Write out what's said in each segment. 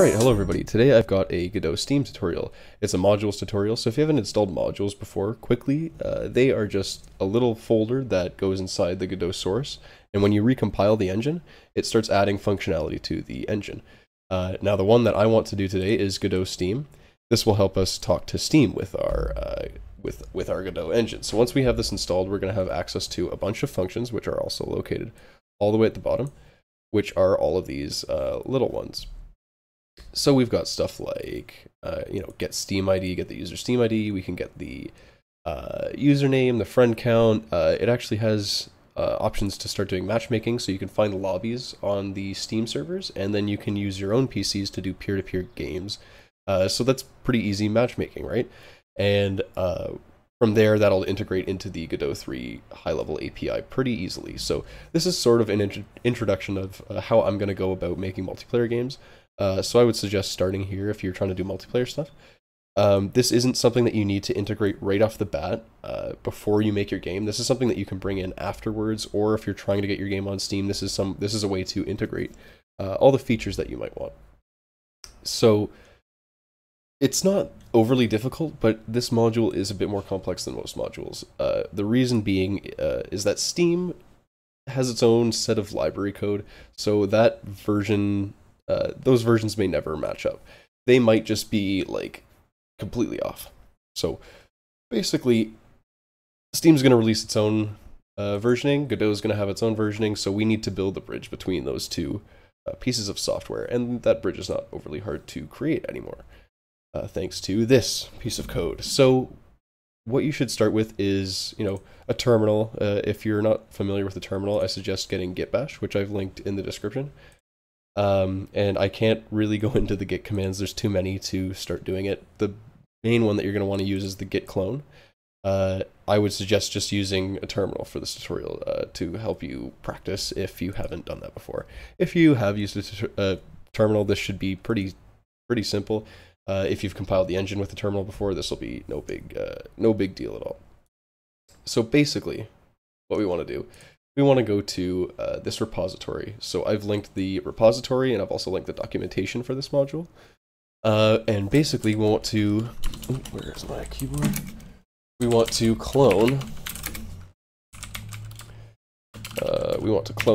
Alright, hello everybody. Today I've got a Godot Steam tutorial. It's a modules tutorial, so if you haven't installed modules before, quickly, they are just a little folder that goes inside the Godot source, and when you recompile the engine, it starts adding functionality to the engine. Now the one that I want to do today is Godot Steam. This will help us talk to Steam with our with our Godot engine. So once we have this installed, we're going to have access to a bunch of functions, which are also located all the way at the bottom, which are all of these little ones. So we've got stuff like, get Steam ID, get the user Steam ID. We can get the username, the friend count. It actually has options to start doing matchmaking, so you can find lobbies on the Steam servers, and then you can use your own PCs to do peer-to-peer games. So that's pretty easy matchmaking, right? And from there, that'll integrate into the Godot 3 high-level API pretty easily. So this is sort of an introduction of how I'm going to go about making multiplayer games. So I would suggest starting here if you're trying to do multiplayer stuff. This isn't something that you need to integrate right off the bat before you make your game. This is something that you can bring in afterwards, or if you're trying to get your game on Steam, this is a way to integrate all the features that you might want. So it's not overly difficult, but this module is a bit more complex than most modules. The reason being is that Steam has its own set of library code, so that version. Those versions may never match up. They might just be like completely off. So basically, Steam's going to release its own versioning. Godot's going to have its own versioning. So we need to build the bridge between those two pieces of software, and that bridge is not overly hard to create anymore, thanks to this piece of code. So what you should start with is, a terminal. If you're not familiar with the terminal, I suggest getting Git Bash, which I've linked in the description. And I can't really go into the git commands, there's too many to start doing it. The main one that you're going to want to use is the git clone. I would suggest just using a terminal for this tutorial to help you practice if you haven't done that before. If you have used a terminal, this should be pretty simple. If you've compiled the engine with the terminal before, this will be no big deal at all. So basically, what we want to do, we want to go to this repository. So I've linked the repository, and I've also linked the documentation for this module. And basically we want to, where's my keyboard? We want to clone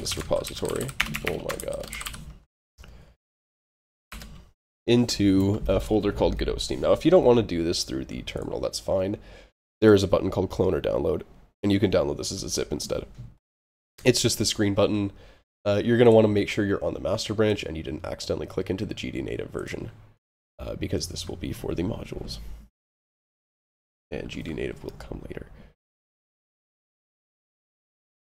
this repository, oh my gosh, into a folder called Godot Steam. Now, if you don't want to do this through the terminal, that's fine. There is a button called clone or download, and you can download this as a zip instead. It's just this green button. You're going to want to make sure you're on the master branch and you didn't accidentally click into the GD Native version, because this will be for the modules. And GD Native will come later.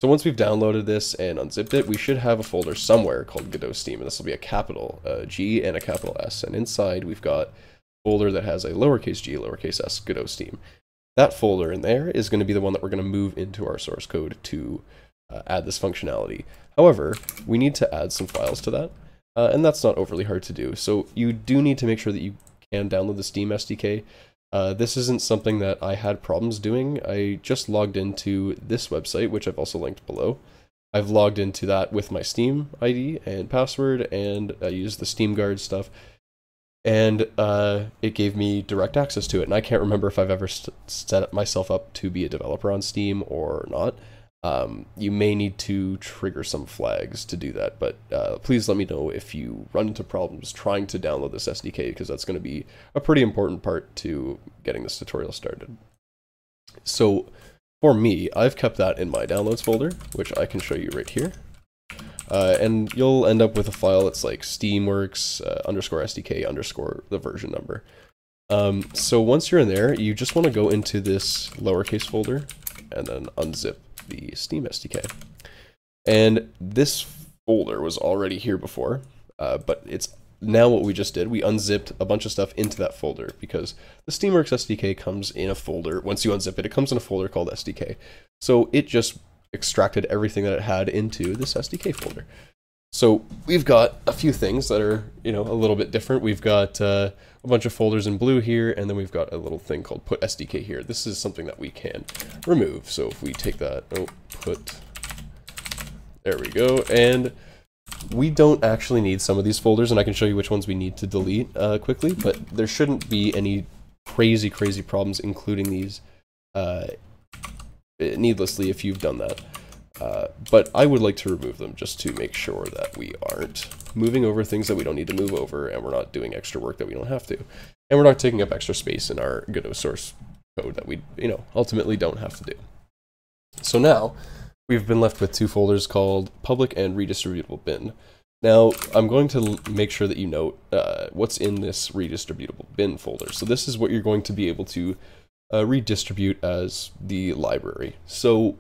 So once we've downloaded this and unzipped it, we should have a folder somewhere called Godot Steam, and this will be a capital G and a capital S. And inside we've got a folder that has a lowercase g, lowercase s, Godot Steam. That folder in there is going to be the one that we're going to move into our source code to add this functionality. However, we need to add some files to that, and that's not overly hard to do. So you do need to make sure that you can download the Steam SDK. This isn't something that I had problems doing. I just logged into this website, which I've also linked below. I've logged into that with my Steam ID and password, and I used the Steam Guard stuff, and it gave me direct access to it. And I can't remember if I've ever set myself up to be a developer on Steam or not. You may need to trigger some flags to do that, but please let me know if you run into problems trying to download this SDK, because that's going to be a pretty important part to getting this tutorial started. So for me, I've kept that in my downloads folder, which I can show you right here. And you'll end up with a file that's like steamworks _SDK_the version number. So once you're in there, you just want to go into this lowercase folder and then unzip the Steam SDK. And this folder was already here before, but it's now what we just did. We unzipped a bunch of stuff into that folder, because the Steamworks SDK comes in a folder. Once you unzip it, it comes in a folder called SDK. So it just extracted everything that it had into this SDK folder. So we've got a few things that are, a little bit different. We've got a bunch of folders in blue here, and then we've got a little thing called put SDK here. This is something that we can remove. So if we take that, there we go. And we don't actually need some of these folders, and I can show you which ones we need to delete quickly, but there shouldn't be any crazy, crazy problems including these needlessly if you've done that. But I would like to remove them just to make sure that we aren't moving over things that we don't need to move over, and we're not doing extra work that we don't have to. And we're not taking up extra space in our Godot source code that we, you know, ultimately don't have to do. So now, we've been left with two folders called public and redistributable bin. Now, I'm going to make sure that you note what's in this redistributable bin folder. So this is what you're going to be able to redistribute as the library. So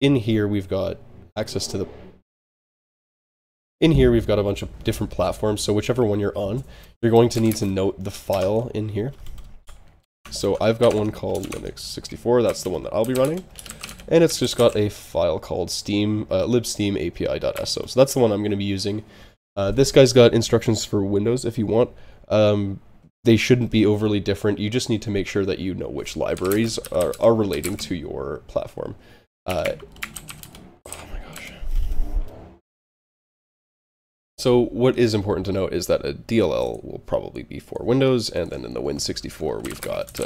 in here, we've got access to the... In here, we've got a bunch of different platforms, so whichever one you're on, you're going to need to note the file in here. So I've got one called Linux 64, that's the one that I'll be running, and it's just got a file called Steam, libsteamapi.so, so that's the one I'm going to be using. This guy's got instructions for Windows if you want. They shouldn't be overly different, you just need to make sure that you know which libraries are relating to your platform. Oh my gosh. So what is important to note is that a DLL will probably be for Windows, and then in the Win64 we've got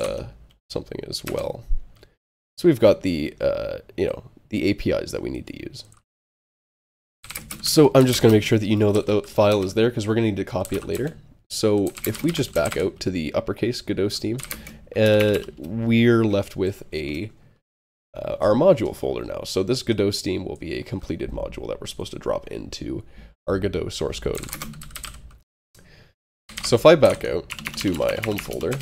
something as well. So we've got the you know, the APIs that we need to use. So I'm just going to make sure that you know that the file is there because we're going to need to copy it later. So if we just back out to the uppercase Godot Steam, we're left with a our module folder now. So this Godot Steam will be a completed module that we're supposed to drop into our Godot source code. So if I back out to my home folder,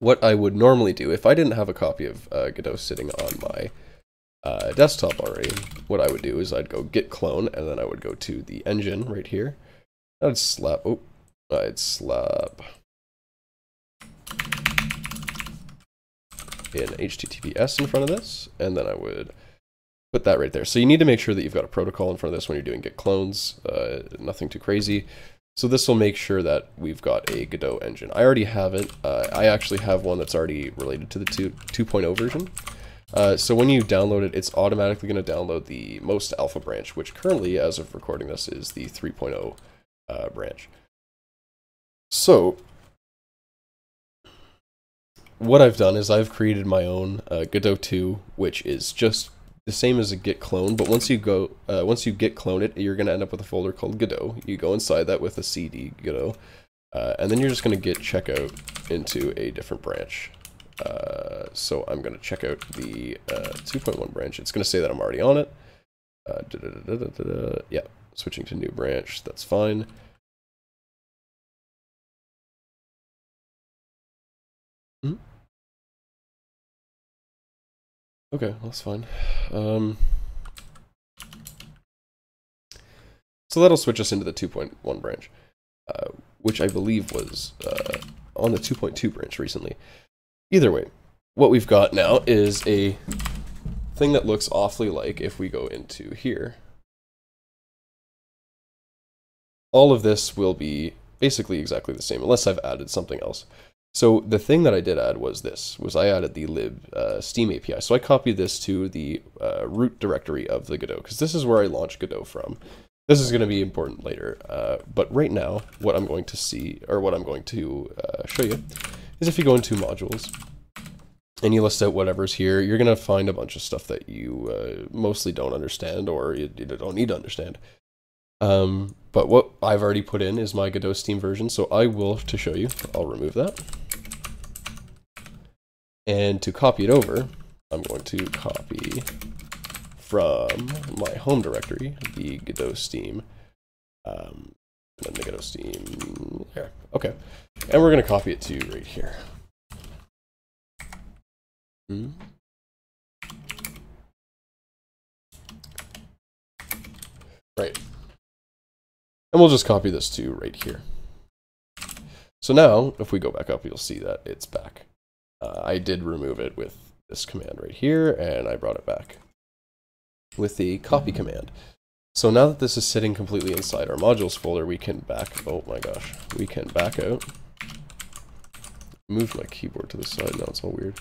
what I would normally do, if I didn't have a copy of Godot sitting on my desktop already, what I would do is I'd go git clone, and then I would go to the engine right here. I'd slap, oh, I'd slap in HTTPS in front of this, and then I would put that right there. So you need to make sure that you've got a protocol in front of this when you're doing git clones, nothing too crazy. So this will make sure that we've got a Godot engine. I already have it. I actually have one that's already related to the 2.0 version. So when you download it, it's automatically going to download the most alpha branch, which currently, as of recording this, is the 3.0 branch. So what I've done is I've created my own Godot 2, which is just the same as a git clone, but once you go, once you git clone it, you're going to end up with a folder called Godot. You go inside that with a cd Godot, and then you're just going to git checkout into a different branch. So I'm going to check out the 2.1 branch. It's going to say that I'm already on it. Yeah, switching to new branch, that's fine. Okay, well, that's fine. So that'll switch us into the 2.1 branch, which I believe was on the 2.2 branch recently. Either way, what we've got now is a thing that looks awfully like, if we go into here, all of this will be basically exactly the same, unless I've added something else. So the thing that I did add was this, was I added the lib Steam API. So I copied this to the root directory of the Godot, because this is where I launch Godot from. This is going to be important later, but right now what I'm going to see, or what I'm going to show you, is if you go into modules and you list out whatever's here, you're going to find a bunch of stuff that you mostly don't understand, or you don't need to understand. But what I've already put in is my Godot Steam version, so I will, to show you, I'll remove that. And to copy it over, I'm going to copy from my home directory the Godot Steam, and then the Godot Steam here. Okay, and we're going to copy it to right here. Right. And we'll just copy this to right here. So now, if we go back up, you'll see that it's back. I did remove it with this command right here, and I brought it back with the copy command. So now that this is sitting completely inside our modules folder, we can back, oh my gosh, we can back out. Move my keyboard to the side, now it's all weird.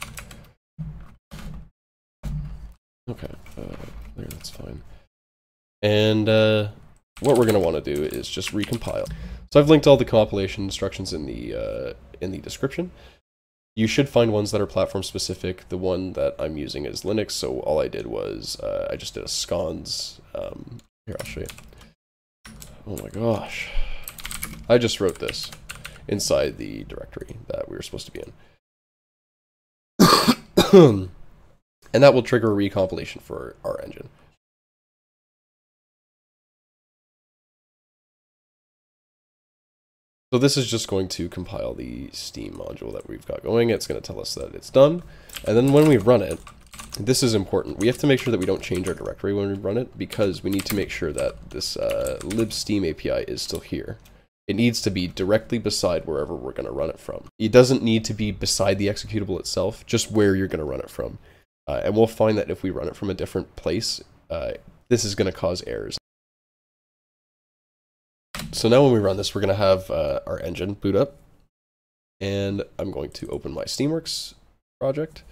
Okay, there, that's fine. And what we're going to want to do is just recompile. So I've linked all the compilation instructions in the description. You should find ones that are platform specific. The one that I'm using is Linux, so all I did was I just did a scons. Here, I'll show you. Oh my gosh. I just wrote this inside the directory that we were supposed to be in. And that will trigger a recompilation for our engine. So this is just going to compile the Steam module that we've got going. It's going to tell us that it's done. And then when we run it, this is important. We have to make sure that we don't change our directory when we run it, because we need to make sure that this libsteam API is still here. It needs to be directly beside wherever we're going to run it from. It doesn't need to be beside the executable itself, just where you're going to run it from. And we'll find that if we run it from a different place, this is going to cause errors. So now when we run this, we're going to have our engine boot up, and I'm going to open my Steamworks project,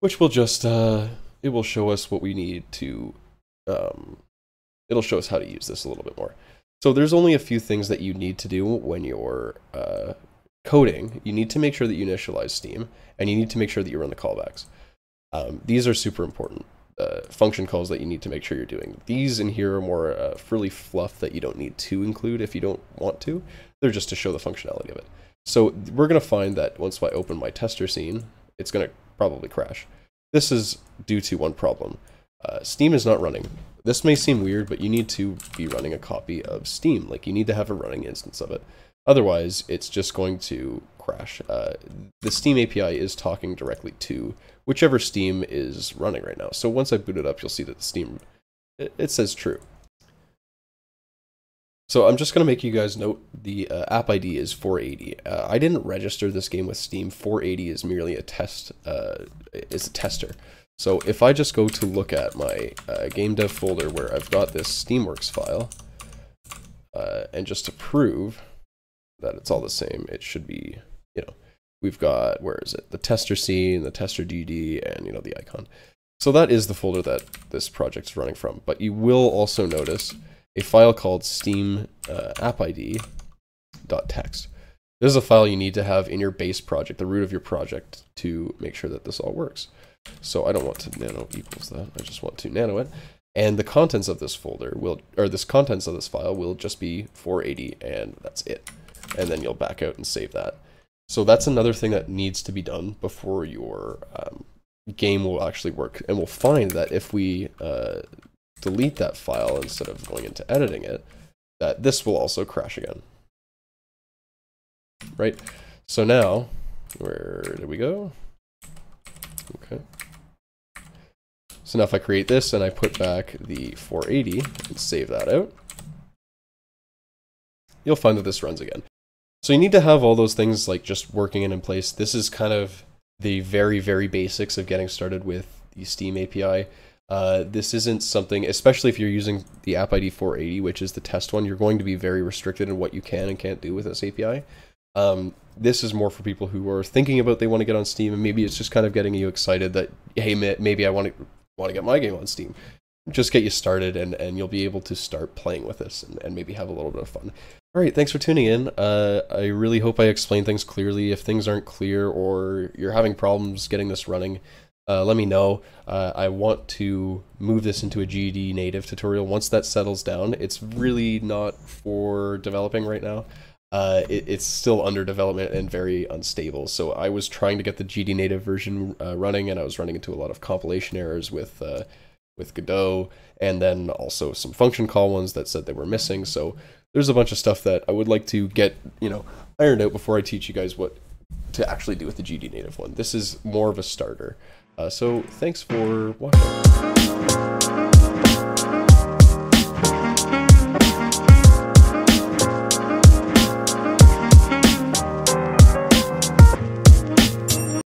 which will just, it will show us what we need to, it'll show us how to use this a little bit more. So there's only a few things that you need to do when you're coding. You need to make sure that you initialize Steam, and you need to make sure that you run the callbacks. These are super important. Function calls that you need to make sure you're doing. These in here are more frilly fluff that you don't need to include if you don't want to. They're just to show the functionality of it. So we're going to find that once I open my tester scene, it's going to probably crash. This is due to one problem. Steam is not running. This may seem weird, but you need to be running a copy of Steam. Like, you need to have a running instance of it. Otherwise, it's just going to crash. The Steam API is talking directly to whichever Steam is running right now. So once I boot it up, you'll see that the Steam, it says true. So I'm just going to make you guys note the app ID is 480. I didn't register this game with Steam. 480 is merely a test, is a tester. So if I just go to look at my game dev folder where I've got this Steamworks file, and just to prove that it's all the same, it should be, you know, we've got, where is it? The tester scene, the tester GD, and, you know, the icon. So that is the folder that this project's running from. But you will also notice a file called steam appid.txt. This is a file you need to have in your base project, the root of your project, to make sure that this all works. So I don't want to nano equals that. I just want to nano it. And the contents of this folder will, or this contents of this file will just be 480, and that's it. And then you'll back out and save that. So that's another thing that needs to be done before your game will actually work. And we'll find that if we delete that file instead of going into editing it, that this will also crash again. Right? So now, where did we go? Okay. So now if I create this and I put back the 480 and save that out, you'll find that this runs again. So you need to have all those things like just working and in place. This is kind of the very, very basics of getting started with the Steam API. This isn't something, especially if you're using the app ID 480, which is the test one, you're going to be very restricted in what you can and can't do with this API. This is more for people who are thinking about they want to get on Steam, and maybe it's just kind of getting you excited that, hey, maybe I want to get my game on Steam. Just get you started, and you'll be able to start playing with this and maybe have a little bit of fun. All right, thanks for tuning in. I really hope I explained things clearly. If things aren't clear or you're having problems getting this running, let me know. I want to move this into a GD Native tutorial once that settles down. It's really not for developing right now. It's still under development and very unstable. So I was trying to get the GD Native version running, and I was running into a lot of compilation errors with Godot, and then also some function call ones that said they were missing. So there's a bunch of stuff that I would like to get, you know, ironed out before I teach you guys what to actually do with the GD Native one. This is more of a starter. So thanks for watching.